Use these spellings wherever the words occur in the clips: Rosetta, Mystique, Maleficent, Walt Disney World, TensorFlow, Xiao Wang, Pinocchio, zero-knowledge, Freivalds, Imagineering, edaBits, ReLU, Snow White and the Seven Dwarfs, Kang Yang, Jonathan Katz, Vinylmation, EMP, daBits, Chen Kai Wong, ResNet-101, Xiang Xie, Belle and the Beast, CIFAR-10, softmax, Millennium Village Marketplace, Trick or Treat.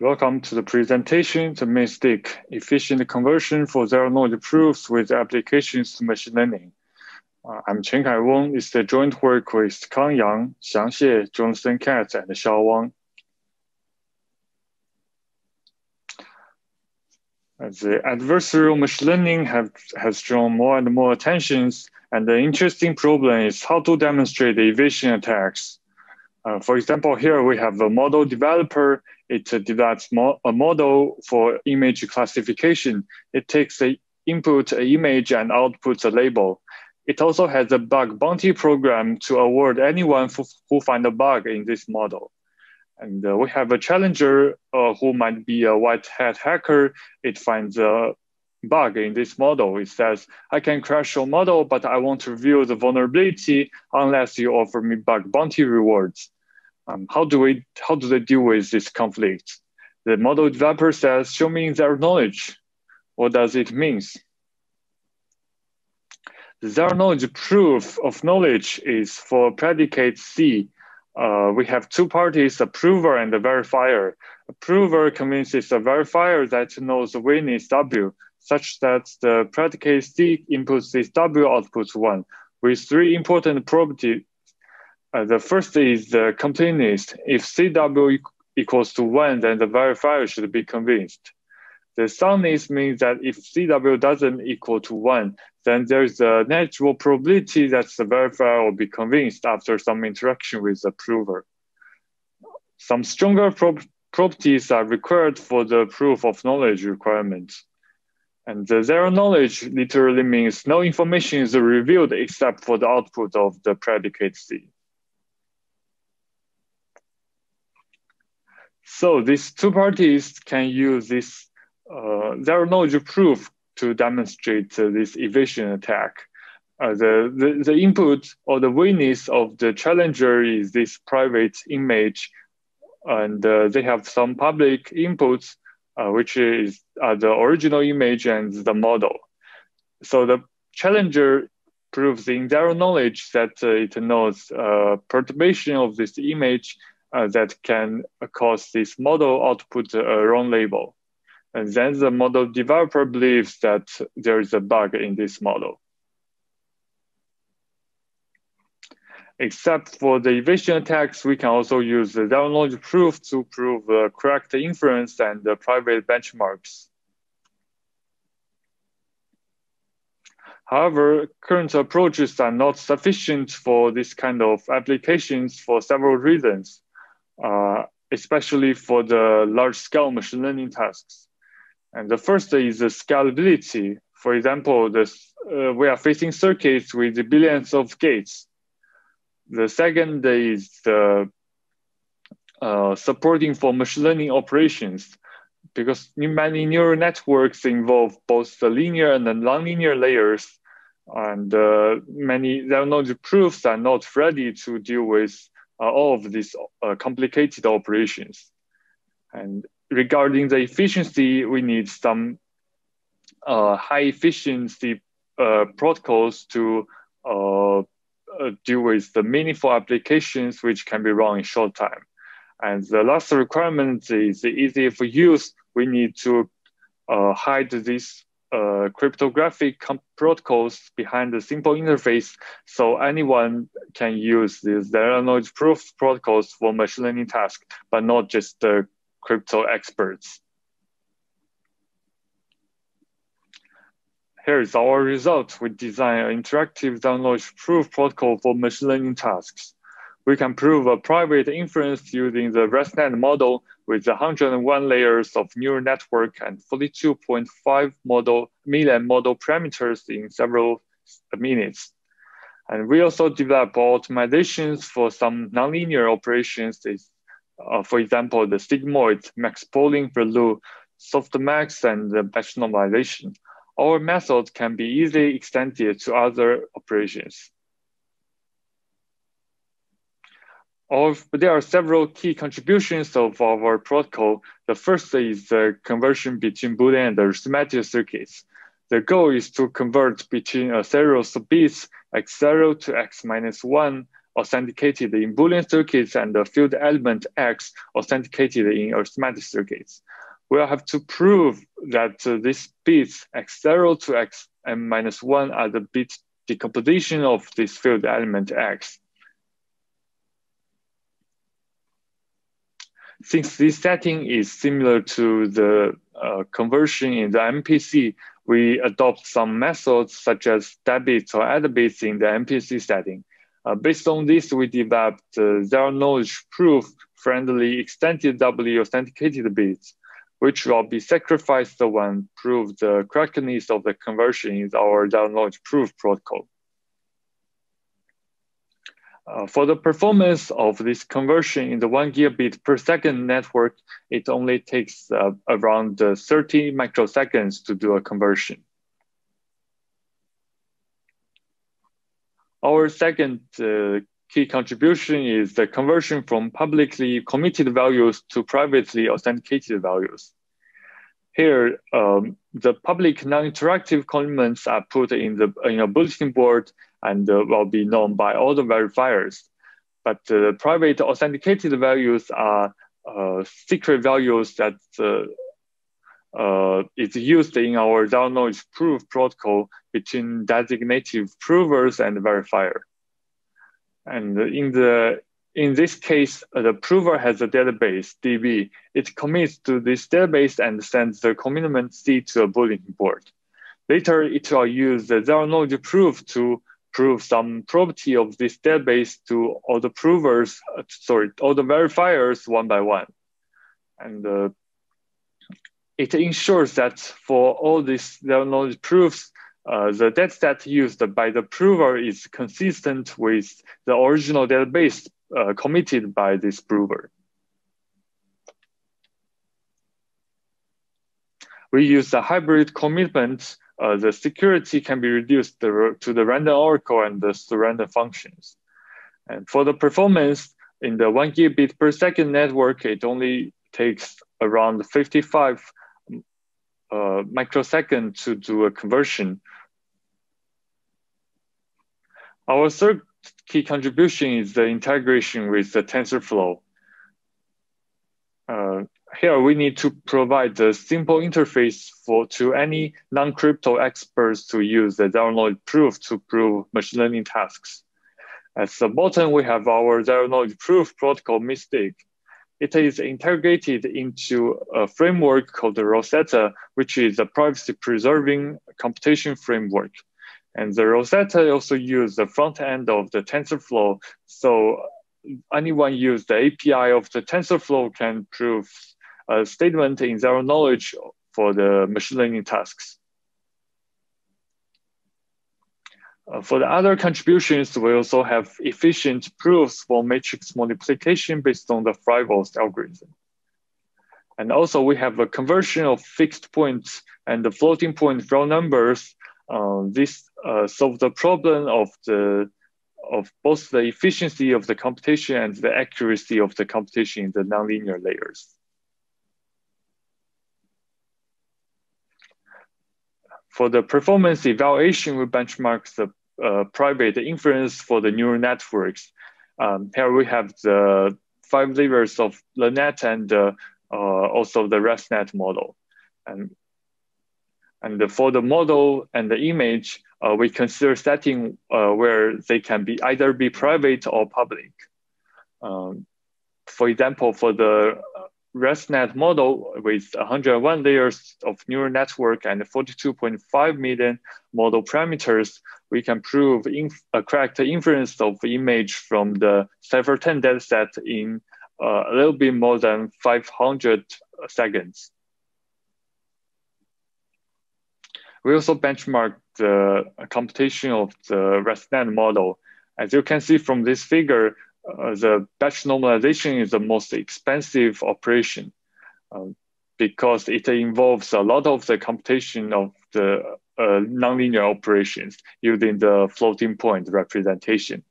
Welcome to the presentation, the Mystique, efficient conversion for zero-knowledge proofs with applications to machine learning. I'm Chen Kai Wong. It's the joint work with Kang Yang, Xiang Xie, Jonathan Katz, and Xiao Wang. As the adversarial machine learning has drawn more and more attentions, and the interesting problem is how to demonstrate the evasion attacks. For example, here we have a model developer. It develops a model for image classification. It takes the input an image and outputs a label. It also has a bug bounty program to award anyone who finds a bug in this model. And we have a challenger who might be a white hat hacker. It finds a bug in this model. It says, I can crash your model, but I won't reveal the vulnerability unless you offer me bug bounty rewards. How do they deal with this conflict? The model developer says, show me their knowledge. What does it mean? The zero-knowledge proof of knowledge is for predicate C. We have two parties, a prover and a verifier. A prover convinces a verifier that knows the witness W, such that the predicate C inputs this W, outputs 1, with three important properties. The first is the completeness. If CW equals to 1, then the verifier should be convinced. The soundness means that if CW doesn't equal to 1, then there's a natural probability that the verifier will be convinced after some interaction with the prover. Some stronger properties are required for the proof of knowledge requirement. And the zero knowledge literally means no information is revealed except for the output of the predicate C. So these two parties can use this zero knowledge proof to demonstrate this evasion attack. The input or the witness of the challenger is this private image, and they have some public inputs, which is the original image and the model. So the challenger proves in zero knowledge that it knows perturbation of this image that can cause this model output a wrong label. And then the model developer believes that there is a bug in this model. Except for the evasion attacks, we can also use the zero knowledge proof to prove the correct inference and the private benchmarks. However, current approaches are not sufficient for this kind of applications for several reasons. Especially for the large-scale machine learning tasks. And the first is the scalability. For example, we are facing circuits with billions of gates. The second is the supporting for machine learning operations, because many neural networks involve both the linear and the nonlinear layers, and many zero-knowledge proofs are not ready to deal with all of these complicated operations. And regarding the efficiency, we need some high efficiency protocols to deal with the meaningful applications which can be run in short time. And the last requirement is easy for use. We need to hide these cryptographic protocols behind the simple interface, so anyone can use these zero-knowledge proof protocols for machine learning tasks, but not just the crypto experts. Here is our result. We design an interactive zero-knowledge proof protocol for machine learning tasks. We can prove a private inference using the ResNet model with 101 layers of neural network and 42.5 million model parameters in several minutes. And we also develop optimizations for some nonlinear operations. For example, the sigmoid, max polling, ReLU, softmax, and the batch normalization. Our method can be easily extended to other operations. There are several key contributions of our protocol. The first is the conversion between Boolean and arithmetic circuits. The goal is to convert between a serial sub-bits x0 to x minus 1 authenticated in Boolean circuits and the field element X authenticated in arithmetic circuits. We'll have to prove that these bits X0 to Xn-1 are the bit decomposition of this field element X. Since this setting is similar to the conversion in the MPC, we adopt some methods such as daBits or edaBits in the MPC setting. Based on this, we developed zero-knowledge proof-friendly extended doubly authenticated bits, which will be sacrificed when prove the correctness of the conversion in our zero-knowledge proof protocol. For the performance of this conversion in the 1 gigabit per second network, it only takes around 30 microseconds to do a conversion. Our second key contribution is the conversion from publicly committed values to privately authenticated values. Here, the public non-interactive comments are put in a bulletin board and will be known by all the verifiers. But private authenticated values are secret values that is used in our zero-knowledge proof protocol between designative provers and verifier. And in this case, the prover has a database, DB. It commits to this database and sends the commitment C to a bulletin board. Later, it will use the zero-knowledge proof to prove some property of this database to all the provers, all the verifiers one by one. And it ensures that for all these zero-knowledge proofs, the dataset used by the prover is consistent with the original database committed by this prover. We use a hybrid commitment. The security can be reduced to the random oracle and the surrender functions. And for the performance in the 1 gigabit per second network, it only takes around 55 microseconds to do a conversion. Our third key contribution is the integration with the TensorFlow. Here we need to provide a simple interface to any non-crypto experts to use the zero-knowledge proof to prove machine learning tasks. At the bottom, we have our zero-knowledge proof protocol, Mystique. It is integrated into a framework called Rosetta, which is a privacy-preserving computation framework. And the Rosetta also uses the front end of the TensorFlow, so anyone use the API of the TensorFlow can prove a statement in zero knowledge for the machine learning tasks. For the other contributions, we also have efficient proofs for matrix multiplication based on the Freivalds algorithm. And also we have a conversion of fixed points and the floating point real numbers. This solves the problem of both the efficiency of the computation and the accuracy of the computation in the nonlinear layers. For the performance evaluation, we benchmark the private inference for the neural networks. Here we have the 5 layers of the net and also the ResNet model. And for the model and the image, we consider setting where they can be either be private or public. For example, for the ResNet model with 101 layers of neural network and 42.5 million model parameters, we can prove correct inference of image from the CIFAR-10 dataset in a little bit more than 500 seconds. We also benchmarked the computation of the ResNet model. As you can see from this figure, the batch normalization is the most expensive operation because it involves a lot of the computation of the nonlinear operations using the floating point representation.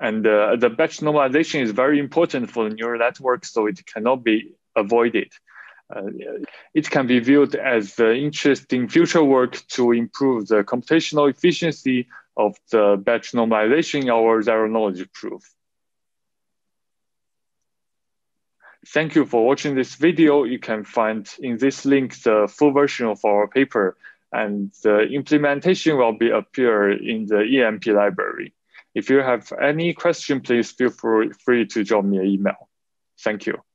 And the batch normalization is very important for the neural network, so it cannot be avoided. It can be viewed as interesting future work to improve the computational efficiency of the batch normalization in our zero knowledge proof. Thank you for watching this video. You can find in this link the full version of our paper, and the implementation will be appear in the EMP library. If you have any question, please feel free to drop me an email. Thank you.